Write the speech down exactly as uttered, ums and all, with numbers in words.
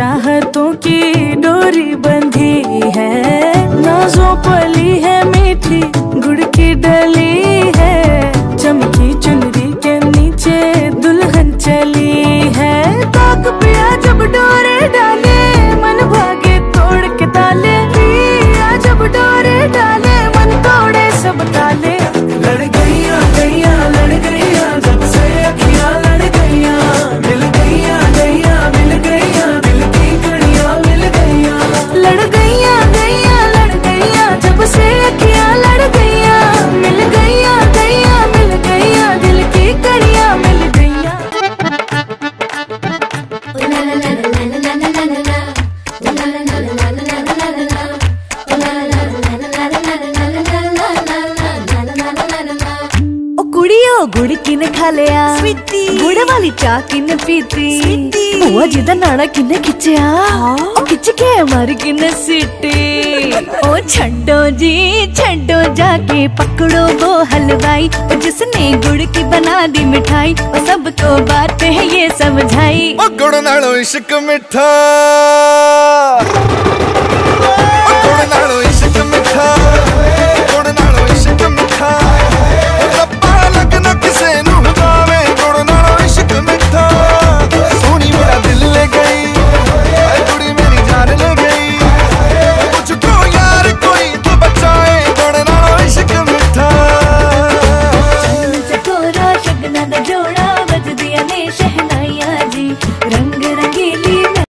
चाहतों की डोरी बंधी है, नाजों पली है मीठी गुड़ की डली है, चमकी चुनरी के नीचे दुल्हन चली है। ताक पिया जब डोरे डाले मन भागे तोड़ के ताले, पिया जब डोरे डाले मन तोड़े सब ताले। लड़ गई गैया लड़ गई जब से अखियां, लड़ गैया मिल गई गैया मिल गई दिल की कड़िया मिल गई। लड़ गई गैया लड़ गई जब से अखियां, लड़ गई मिल गई गैया मिल गई दिल की कड़िया मिल गई। गुड़ किने खा लिया गुड़ वाली चाह किने पीती, बुआ जी दा नाना किने खिचया खिच के मारी किने सीटी। ओ छड्डो जी छड्डो जाके पकड़ो वो हलवाई, जिसने गुड़ की बना दी मिठाई और सबको बात है ये समझाई। ओ गुड़ नाल इश्क मिठा।